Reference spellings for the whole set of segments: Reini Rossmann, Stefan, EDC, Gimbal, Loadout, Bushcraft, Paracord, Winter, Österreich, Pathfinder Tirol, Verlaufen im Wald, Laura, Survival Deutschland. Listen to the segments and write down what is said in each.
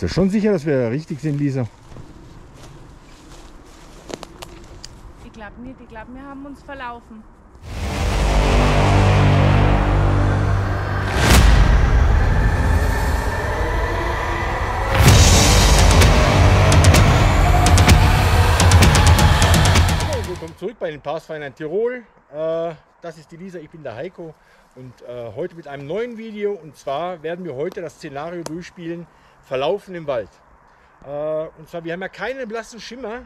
Bist du schon sicher, dass wir da richtig sind, Lisa? Ich glaube nicht. Ich glaube, wir haben uns verlaufen. Willkommen zurück bei den Pathfinder Tirol. Das ist die Lisa, ich bin der Heiko und heute mit einem neuen Video, und zwar werden wir heute das Szenario durchspielen, Verlaufen im Wald. Und zwar, wir haben ja keinen blassen Schimmer,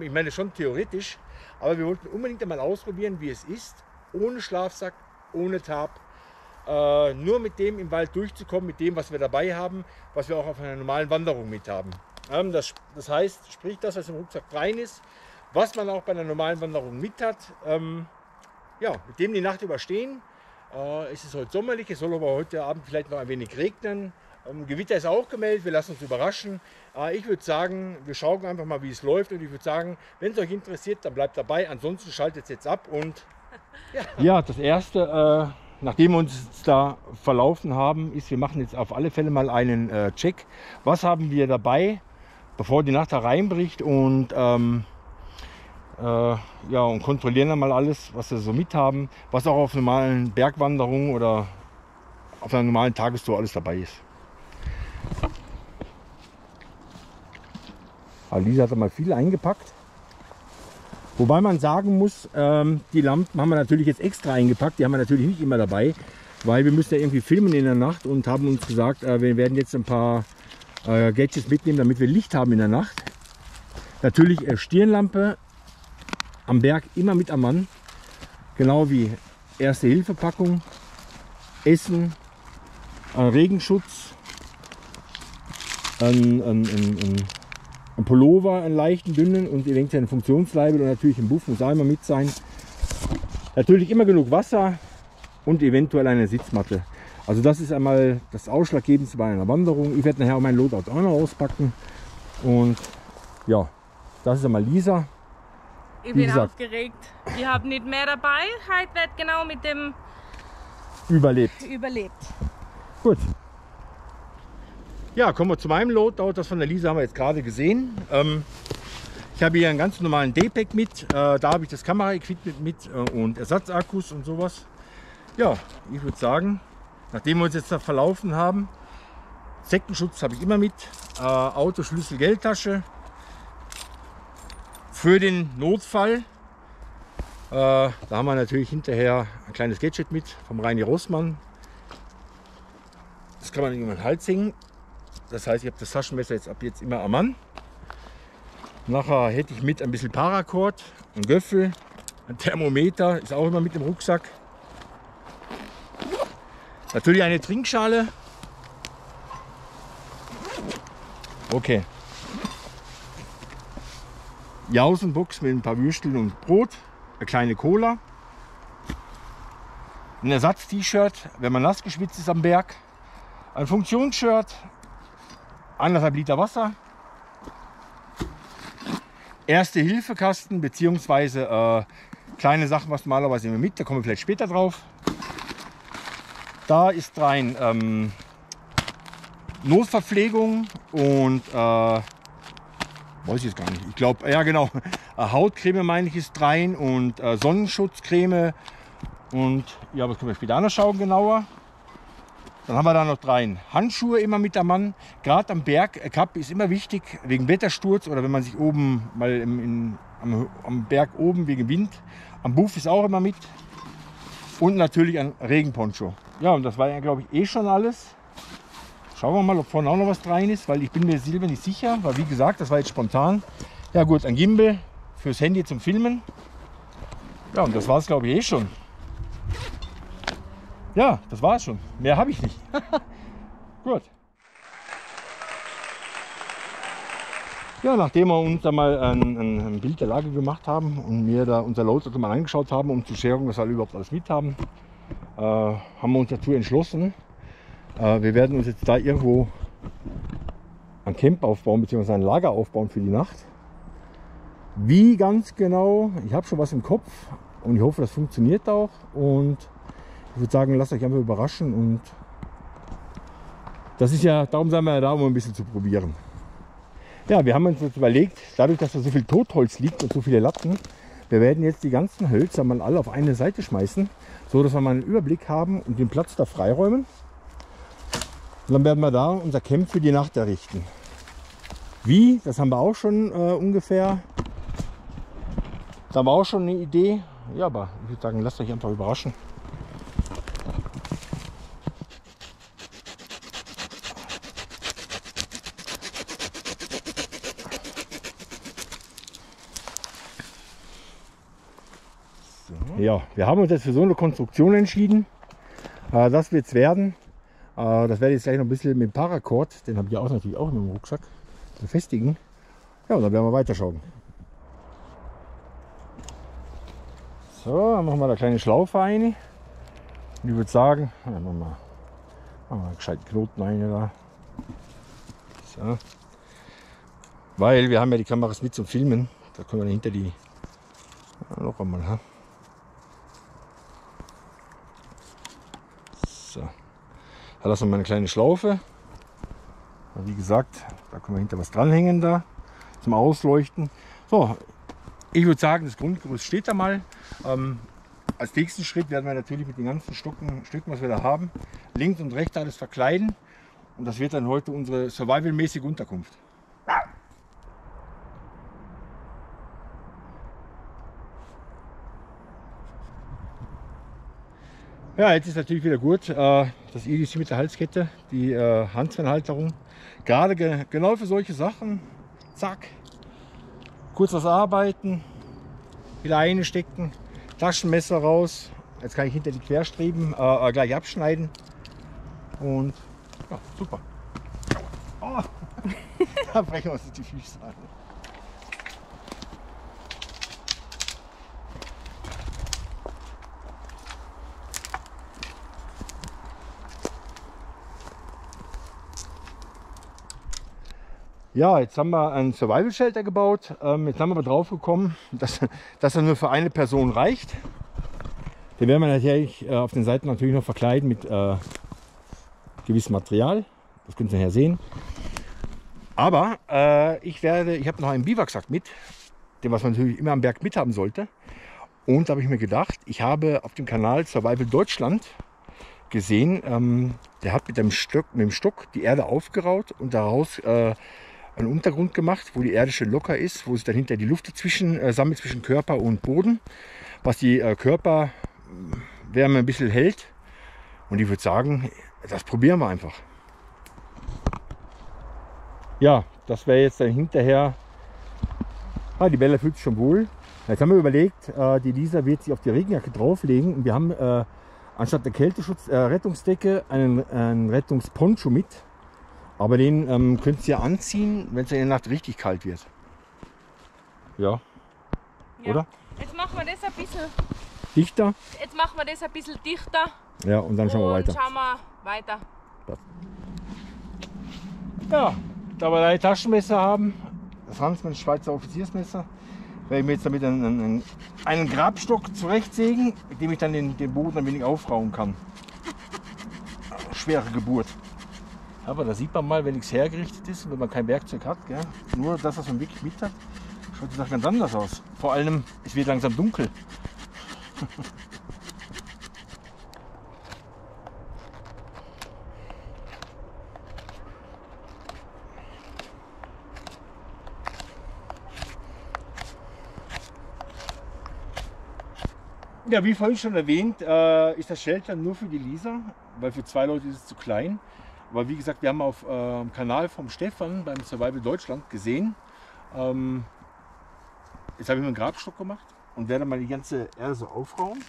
ich meine schon theoretisch, aber wir wollten unbedingt einmal ausprobieren, wie es ist, ohne Schlafsack, ohne Tarp, nur mit dem im Wald durchzukommen, mit dem, was wir dabei haben, was wir auch auf einer normalen Wanderung mit haben. Das heißt, sprich das, was im Rucksack rein ist, was man auch bei einer normalen Wanderung mit hat, ja, mit dem die Nacht überstehen. Es ist heute sommerlich, es soll aber heute Abend vielleicht noch ein wenig regnen. Gewitter ist auch gemeldet, wir lassen uns überraschen. Ich würde sagen, wir schauen einfach mal, wie es läuft, und ich würde sagen, wenn es euch interessiert, dann bleibt dabei, ansonsten schaltet es jetzt ab. Und ja. Ja, das Erste, nachdem wir uns da verlaufen haben, ist, wir machen jetzt auf alle Fälle mal einen Check. Was haben wir dabei, bevor die Nacht hereinbricht, und ja, und kontrollieren dann mal alles, was wir so mit haben, was auch auf normalen Bergwanderungen oder auf einer normalen Tagestour alles dabei ist. Also Lisa hat da mal viel eingepackt. Wobei man sagen muss, die Lampen haben wir natürlich jetzt extra eingepackt, die haben wir natürlich nicht immer dabei, weil wir müssen ja irgendwie filmen in der Nacht, und haben uns gesagt, wir werden jetzt ein paar Gadgets mitnehmen, damit wir Licht haben in der Nacht. Natürlich Stirnlampe. Am Berg immer mit am Mann, genau wie Erste-Hilfe-Packung, Essen, Regenschutz, ein Pullover, einen leichten, dünnen und eventuell einen Funktionsleibel, und natürlich ein Buff muss auch immer mit sein. Natürlich immer genug Wasser und eventuell eine Sitzmatte. Also das ist einmal das Ausschlaggebendste bei einer Wanderung. Ich werde nachher auch mein Loadout auch noch auspacken. Und ja, das ist einmal Lisa. Ich bin aufgeregt. Ich habe nicht mehr dabei. Heute wird genau mit dem überlebt. Gut. Ja, kommen wir zu meinem Loadout. Das von der Lisa haben wir jetzt gerade gesehen. Ich habe hier einen ganz normalen D-Pack mit. Da habe ich das Kameraequipment mit und Ersatzakkus und sowas. Ja, ich würde sagen, nachdem wir uns jetzt da verlaufen haben, Sektenschutz habe ich immer mit, Autoschlüssel, Geldtasche. Für den Notfall, da haben wir natürlich hinterher ein kleines Gadget mit vom Reini Rossmann. Das kann man über den Hals hängen. Das heißt, ich habe das Taschenmesser jetzt ab jetzt immer am Mann. Nachher hätte ich mit ein bisschen Paracord, ein Göffel, ein Thermometer, ist auch immer mit im Rucksack. Natürlich eine Trinkschale. Okay. Jausenbox mit ein paar Würsteln und Brot, eine kleine Cola, ein Ersatz-T-Shirt, wenn man nass geschwitzt ist am Berg, ein Funktionsshirt, 1,5 Liter Wasser, Erste-Hilfe-Kasten bzw. kleine Sachen, was normalerweise immer mit, da kommen wir vielleicht später drauf. Da ist rein Notverpflegung und weiß ich jetzt gar nicht. Ich glaube, ja genau, Hautcreme meine ich ist rein und Sonnenschutzcreme und ja, das können wir später anschauen genauer. Dann haben wir da noch rein Handschuhe immer mit am Mann. Gerade am Berg, Kapp ist immer wichtig, wegen Wettersturz oder wenn man sich oben mal am Berg oben wegen Wind, am Buff ist auch immer mit und natürlich ein Regenponcho. Ja, und das war ja, glaube ich, eh schon alles. Schauen wir mal, ob vorne auch noch was rein ist, weil ich bin mir selber nicht sicher, weil wie gesagt, das war jetzt spontan. Ja gut, ein Gimbal fürs Handy zum Filmen. Ja, und das war es, glaube ich, eh schon. Ja, das war es schon. Mehr habe ich nicht. Gut. Ja, nachdem wir uns da mal ein Bild der Lage gemacht haben und mir da unser Loadout mal angeschaut haben, um zu schauen, was wir überhaupt alles mit haben, haben wir uns dazu entschlossen, wir werden uns jetzt da irgendwo ein Camp aufbauen bzw. ein Lager aufbauen für die Nacht. Wie ganz genau, ich habe schon was im Kopf und ich hoffe, das funktioniert auch. Und ich würde sagen, lasst euch einfach überraschen und Das ist ja, darum sind wir ja da, um ein bisschen zu probieren. Ja, wir haben uns jetzt überlegt, dadurch, dass da so viel Totholz liegt und so viele Latten, wir werden jetzt die ganzen Hölzer mal alle auf eine Seite schmeißen, so dass wir mal einen Überblick haben und den Platz da freiräumen. Und dann werden wir da unser Camp für die Nacht errichten. Wie? Das haben wir auch schon ungefähr. Da haben wir auch schon eine Idee. Ja, aber ich würde sagen, lasst euch einfach überraschen. Ja, wir haben uns jetzt für so eine Konstruktion entschieden. Das wird es werden. Das werde ich jetzt gleich noch ein bisschen mit dem Paracord, den habe ich ja auch natürlich auch in dem Rucksack, befestigen. Ja, und dann werden wir weiterschauen. So, dann machen wir da eine kleine Schlaufe rein. Und ich würde sagen, dann machen wir einen gescheiten Knoten rein da. So. Weil wir haben ja die Kameras mit zum Filmen. Da können wir hinter die noch einmal. Ha? So. Da lassen wir mal eine kleine Schlaufe. Wie gesagt, da können wir hinter was dranhängen da zum Ausleuchten. So, ich würde sagen, das Grundgerüst steht da mal. Als nächsten Schritt werden wir natürlich mit den ganzen Stücken, was wir da haben, links und rechts alles verkleiden. Und das wird dann heute unsere survivalmäßige Unterkunft. Ja, jetzt ist natürlich wieder gut, das EDC mit der Halskette, die Handsfernhalterung. Gerade genau für solche Sachen. Zack. Kurz was arbeiten. Wieder einstecken. Taschenmesser raus. Jetzt kann ich hinter die Querstreben gleich abschneiden. Und ja, super. Oh, da brechen wir uns die Füße an. Ja, jetzt haben wir einen Survival Shelter gebaut. Jetzt haben wir aber drauf gekommen, dass er nur für eine Person reicht. Den werden wir natürlich auf den Seiten natürlich noch verkleiden mit gewissem Material. Das könnt ihr nachher sehen. Aber ich habe noch einen Biwaksack mit, den was man natürlich immer am Berg mit haben sollte. Und da habe ich mir gedacht, ich habe auf dem Kanal Survival Deutschland gesehen, der hat mit dem Stock die Erde aufgeraut und daraus einen Untergrund gemacht, wo die Erde schön locker ist, wo sich dann hinter die Luft dazwischen sammelt, zwischen Körper und Boden, was die Körperwärme ein bisschen hält. Und ich würde sagen, das probieren wir einfach. Ja, das wäre jetzt dann hinterher. Ah, die Bella fühlt sich schon wohl. Jetzt haben wir überlegt, die Lisa wird sich auf die Regenjacke drauflegen und wir haben anstatt der Rettungsdecke einen Rettungsponcho mit. Aber den könnt ihr anziehen, wenn es in der Nacht richtig kalt wird. Ja. Ja. Oder? Jetzt machen wir das ein bisschen dichter. Jetzt machen wir das ein bisschen dichter. Ja, und dann schauen wir weiter. Ja, da wir drei Taschenmesser haben, das Hansmann Schweizer Offiziersmesser, werde ich mir jetzt damit einen Grabstock zurechtsägen, mit dem ich dann den Boden ein wenig aufrauen kann. Schwere Geburt. Aber da sieht man mal, wenn nichts hergerichtet ist, wenn man kein Werkzeug hat, gell? Nur das, was man wirklich mit hat, schaut die Sache ganz anders aus. Vor allem, es wird langsam dunkel. Ja, wie vorhin schon erwähnt, ist das Shelter nur für die Lisa, weil für zwei Leute ist es zu klein. Aber wie gesagt, wir haben auf dem Kanal vom Stefan beim Survival Deutschland gesehen. Jetzt habe ich mir einen Grabstock gemacht und werde mal die ganze Erde so aufrauen.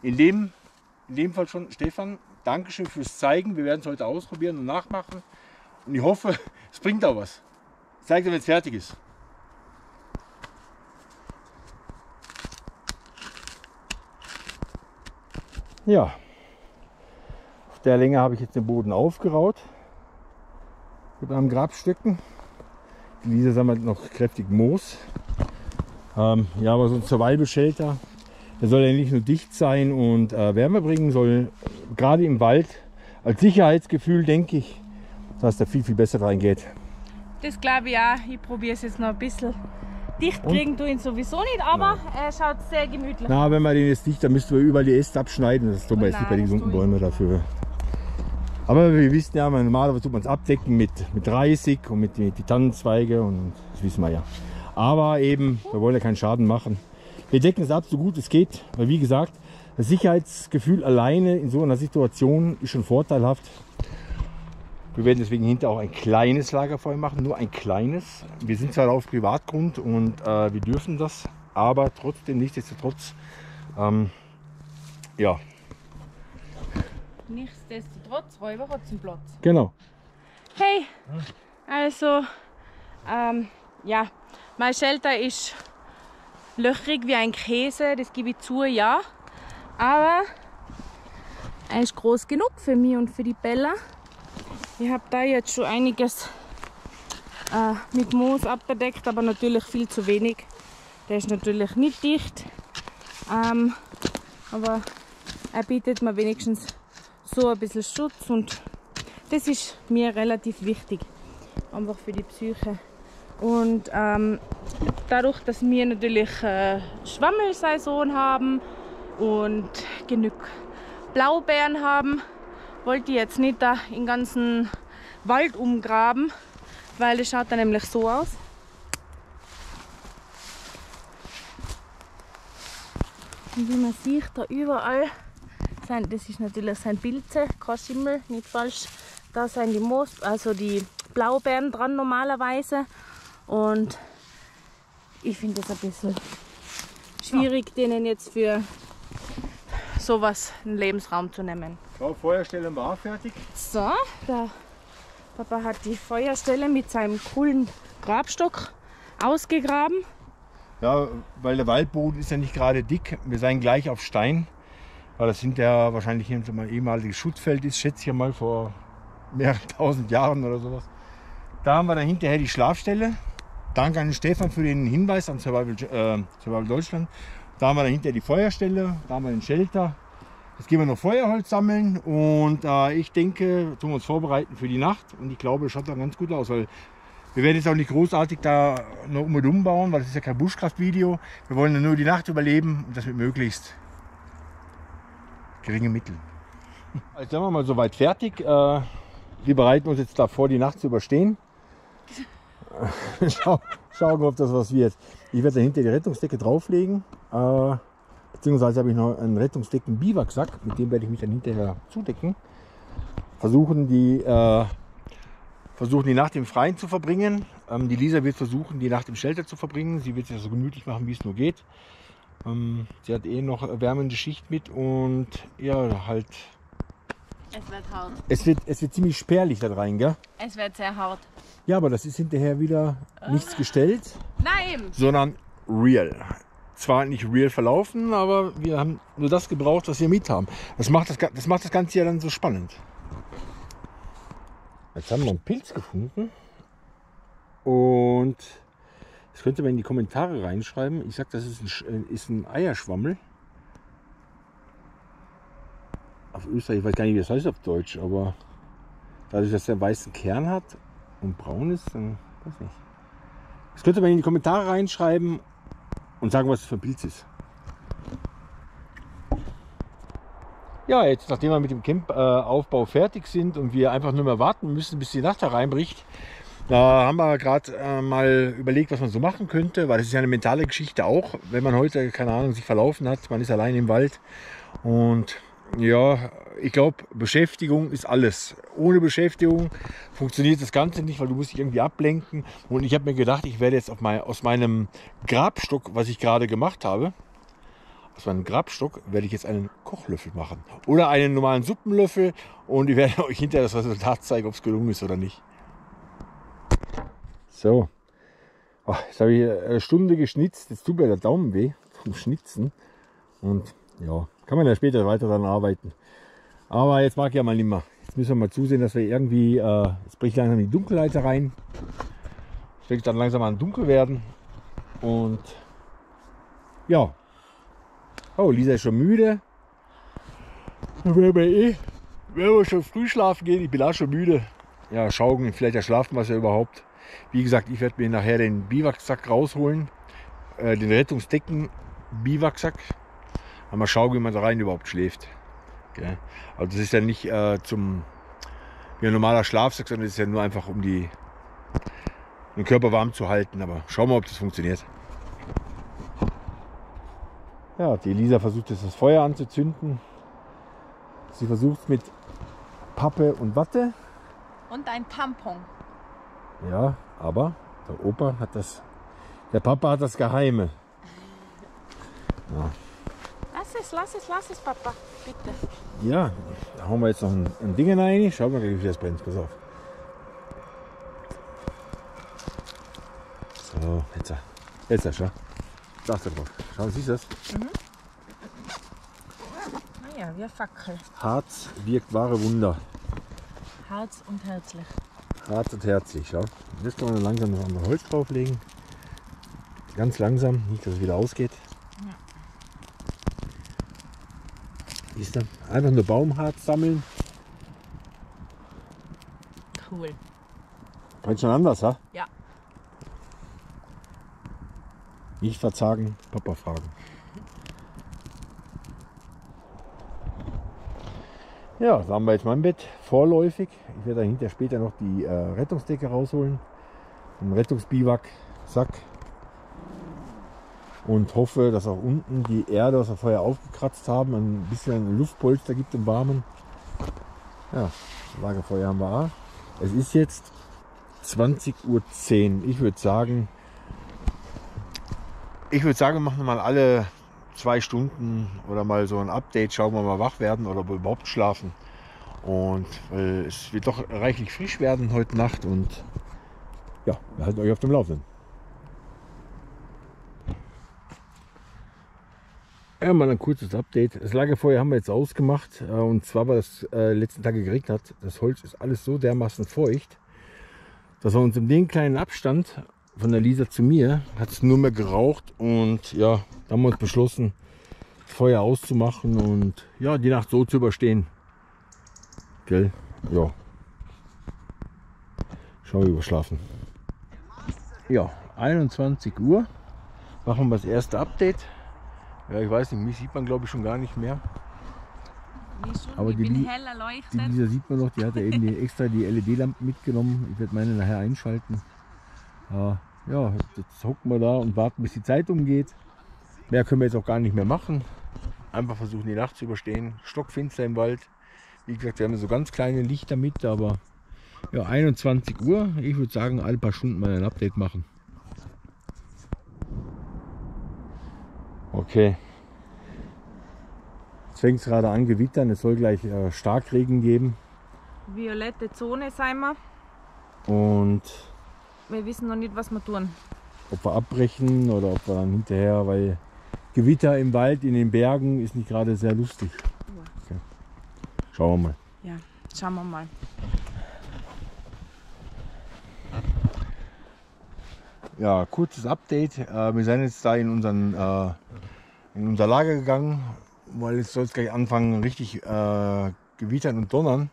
In dem Fall schon, Stefan, Dankeschön fürs Zeigen. Wir werden es heute ausprobieren und nachmachen. Und ich hoffe, es bringt auch was. Ich zeige dir, wenn es fertig ist. Ja, auf der Länge habe ich jetzt den Boden aufgeraut mit einem Grabstücken. Die Lisa sammelt noch kräftig Moos. Ja, aber so ein Survival-Shelter, der soll ja nicht nur dicht sein und Wärme bringen, soll gerade im Wald als Sicherheitsgefühl, denke ich, dass der viel besser reingeht. Das glaube ich auch. Ich probiere es jetzt noch ein bisschen. Dicht kriegen du ihn sowieso nicht, aber er schaut sehr gemütlich. Na, wenn man den jetzt dicht, dann müssten wir überall die Äste abschneiden. Das tun wir jetzt nicht bei den gesunden Bäumen dafür. Aber wir wissen ja, normalerweise tut man es abdecken mit Reisig und mit die Tannenzweige und das wissen wir ja. Aber eben, wir wollen ja keinen Schaden machen. Wir decken es ab, so gut es geht, weil wie gesagt, das Sicherheitsgefühl alleine in so einer Situation ist schon vorteilhaft. Wir werden deswegen hinter auch ein kleines Lagerfeuer machen, nur ein kleines. Wir sind zwar auf Privatgrund und wir dürfen das, aber trotzdem, nichtsdestotrotz, ja. Nichtsdestotrotz, Räuber hat den Platz. Genau. Hey, also, ja, mein Shelter ist löchrig wie ein Käse, das gebe ich zu, ja. Aber er ist groß genug für mich und für die Bella. Ich habe da jetzt schon einiges mit Moos abgedeckt, aber natürlich viel zu wenig. Der ist natürlich nicht dicht, aber er bietet mir wenigstens so ein bisschen Schutz und das ist mir relativ wichtig, einfach für die Psyche. Und dadurch, dass wir natürlich Schwammelsaison haben und genug Blaubeeren haben, wollte ich jetzt nicht da den ganzen Wald umgraben, weil es schaut dann nämlich so aus. Und wie man sieht, da überall, das ist natürlich sind Pilze, kein Schimmel, nicht falsch. Da sind die Moos, also die Blaubeeren dran normalerweise. Und ich finde es ein bisschen schwierig, denen jetzt für sowas einen Lebensraum zu nehmen. So, Feuerstelle war fertig. So, der Papa hat die Feuerstelle mit seinem coolen Grabstock ausgegraben. Ja, weil der Waldboden ist ja nicht gerade dick. Wir seien gleich auf Stein, weil das hinterher wahrscheinlich ein ehemaliges Schuttfeld ist, schätze ich mal, vor mehreren tausend Jahren oder sowas. Da haben wir dann hinterher die Schlafstelle. Danke an Stefan für den Hinweis an Survival Deutschland. Da haben wir dann hinterher die Feuerstelle, da haben wir den Shelter. Jetzt gehen wir noch Feuerholz sammeln und ich denke, tun wir uns vorbereiten für die Nacht. Und ich glaube, es schaut dann ganz gut aus, weil wir werden jetzt auch nicht großartig da noch umbauen, weil das ist ja kein Buschkraftvideo. Wir wollen nur die Nacht überleben und das mit möglichst geringen Mitteln. Jetzt sind wir mal soweit fertig. Wir bereiten uns jetzt davor, die Nacht zu überstehen. Schauen, ob das was wird. Ich werde da hinter die Rettungsdecke drauflegen. Beziehungsweise habe ich noch einen rettungsdicken Biwaksack, mit dem werde ich mich dann hinterher zudecken. Versuchen die Nacht im Freien zu verbringen. Die Lisa wird versuchen, die Nacht im Shelter zu verbringen. Sie wird sich so gemütlich machen, wie es nur geht. Sie hat eh noch wärmende Schicht mit und ja, halt. Es wird hart. Es wird ziemlich spärlich da rein, gell? Es wird sehr hart. Ja, aber das ist hinterher wieder nichts gestellt. Nein! Sondern real. Zwar nicht real verlaufen, aber wir haben nur das gebraucht, was wir mit haben. Das macht das Ganze ja dann so spannend. Jetzt haben wir einen Pilz gefunden. Und das könnte man in die Kommentare reinschreiben. Ich sag, das ist ein Eierschwammel. Auf Österreich, ich weiß gar nicht, wie das heißt auf Deutsch, aber dadurch, dass der weißen Kern hat und braun ist, dann weiß ich nicht. Das könnte man in die Kommentare reinschreiben. Und sagen, was das für ein Pilz ist. Ja, jetzt nachdem wir mit dem Campaufbau fertig sind und wir einfach nur mehr warten müssen, bis die Nacht hereinbricht, da haben wir gerade mal überlegt, was man so machen könnte, weil das ist ja eine mentale Geschichte auch, wenn man heute, keine Ahnung, sich verlaufen hat, man ist allein im Wald und ja, ich glaube, Beschäftigung ist alles. Ohne Beschäftigung funktioniert das Ganze nicht, weil du musst dich irgendwie ablenken. Und ich habe mir gedacht, ich werde jetzt aus meinem Grabstock, was ich gerade gemacht habe, aus meinem Grabstock werde ich jetzt einen Kochlöffel machen. Oder einen normalen Suppenlöffel. Und ich werde euch hinterher das Resultat zeigen, ob es gelungen ist oder nicht. So. Oh, jetzt habe ich eine Stunde geschnitzt. Jetzt tut mir der Daumen weh vom Schnitzen. Und ja, kann man ja später weiter daran arbeiten. Aber jetzt mag ich ja mal nicht mehr. Jetzt müssen wir mal zusehen, dass wir irgendwie, jetzt bricht langsam die Dunkelheit rein. Es fängt dann langsam an dunkel werden. Und ja. Oh, Lisa ist schon müde. Dann werden wir schon früh schlafen gehen. Ich bin auch schon müde. ja, schaukeln, vielleicht erschlafen wir es ja überhaupt. Wie gesagt, ich werde mir nachher den Biwaksack rausholen, den rettungsdicken Biwaksack. Mal schauen, wie man da rein überhaupt schläft. Okay. Also das ist ja nicht wie ein normaler Schlafsack, sondern es ist ja nur einfach, um den Körper warm zu halten. Aber schauen wir mal, ob das funktioniert. Ja, die Elisa versucht jetzt das Feuer anzuzünden. Sie versucht es mit Pappe und Watte. Und ein Tampon. Ja, aber der Opa hat das, der Papa hat das Geheime. Ja. Lass es, Papa, bitte. Ja, da haben wir jetzt noch ein Ding rein. Schauen wir gleich, wie das brennt. Pass auf. So, jetzt schau. Da ist der drauf. Schau, siehst du das? Mhm. Naja, wir fackeln. Harz wirkt wahre Wunder. Harz und herzlich. Harz und herzlich, schau. Jetzt können wir langsam noch einmal Holz drauflegen. Ganz langsam, nicht, dass es wieder ausgeht. Siehst du? Einfach nur Baumharz sammeln. Cool. Brennt schon anders, ha? Ja. Nicht verzagen, Papa fragen. Ja, da haben wir jetzt mein Bett vorläufig. Ich werde dahinter später noch die Rettungsdecke rausholen. Einen Rettungsbiwaksack. Und hoffe, dass auch unten die Erde aus dem Feuer aufgekratzt haben, ein bisschen Luftpolster gibt im Warmen. Ja, Lagerfeuer haben wir auch. Es ist jetzt 20:10 Uhr. Ich würde sagen, wir machen mal alle 2 Stunden oder mal so ein Update, schauen wir mal wach werden oder überhaupt schlafen. Und es wird doch reichlich frisch werden heute Nacht und ja, wir halten euch auf dem Laufenden. Ja, mal ein kurzes Update. Das Lagerfeuer haben wir jetzt ausgemacht und zwar, weil es letzten Tage geregnet hat. Das Holz ist alles so dermaßen feucht, dass wir uns in dem kleinen Abstand von der Lisa zu mir hat es nur mehr geraucht und ja, da haben wir uns beschlossen, das Feuer auszumachen und ja, die Nacht so zu überstehen. Gell? Ja. Schauen wir überschlafen. Ja, 21 Uhr machen wir das erste Update. Ja, ich weiß nicht, mich sieht man glaube ich schon gar nicht mehr. Aber die Lisa sieht man noch, die hat ja eben extra die LED-Lampe mitgenommen. Ich werde meine nachher einschalten. Ja, jetzt hocken wir da und warten, bis die Zeit umgeht. Mehr können wir jetzt auch gar nicht mehr machen. Einfach versuchen, die Nacht zu überstehen. Stockfinster im Wald. Wie gesagt, wir haben so ganz kleine Lichter mit, aber ja, 21 Uhr. Ich würde sagen, alle paar Stunden mal ein Update machen. Okay, jetzt fängt es gerade an gewittern, es soll gleich Starkregen geben. Violette Zone sind wir. Und wir wissen noch nicht, was wir tun. Ob wir abbrechen oder ob wir dann hinterher, weil Gewitter im Wald, in den Bergen ist nicht gerade sehr lustig. Okay. Schauen wir mal. Ja, schauen wir mal. Ja, kurzes Update. Wir sind jetzt da in unser Lager gegangen, weil jetzt soll es gleich anfangen richtig gewittern und donnern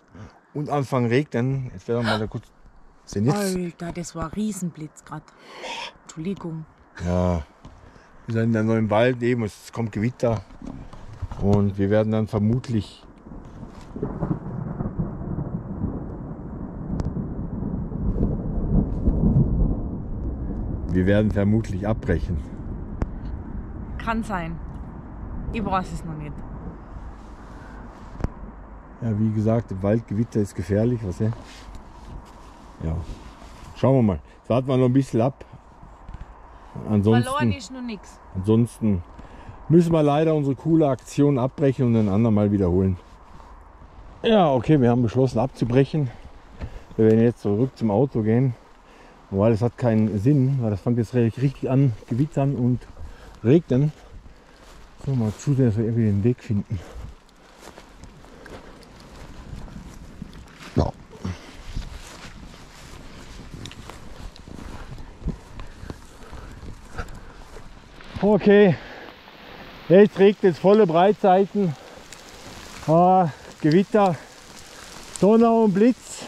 und anfangen regnen. Jetzt werden wir mal da kurz sehen. Alter, das war ein Riesenblitz gerade. Entschuldigung. Ja, wir sind in einem Wald eben, es kommt Gewitter und wir werden dann vermutlich abbrechen. Kann sein. Ich weiß es noch nicht. Ja, wie gesagt, im Wald Gewitter ist gefährlich. Was, ja? Ja. Schauen wir mal. Jetzt warten wir noch ein bisschen ab. Ansonsten, verloren ist noch nichts. Ansonsten müssen wir leider unsere coole Aktion abbrechen und ein andermal wiederholen. Ja, okay, wir haben beschlossen abzubrechen. Wir werden jetzt zurück zum Auto gehen. Weil es hat keinen Sinn, weil das fängt jetzt richtig an, gewittern und regnen. So, mal zusehen, dass wir irgendwie den Weg finden. Ja. Okay, jetzt regnet es volle Breitseiten. Gewitter, Donner und Blitz.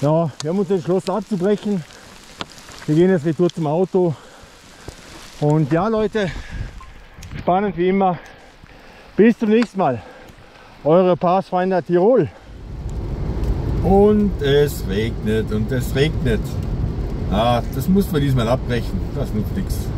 Ja, wir haben uns entschlossen abzubrechen. Wir gehen jetzt retour zum Auto. Und ja Leute, spannend wie immer. Bis zum nächsten Mal. Eure Pathfinder Tirol. Und es regnet und es regnet. Ah, das mussten wir diesmal abbrechen. Das nutzt nichts.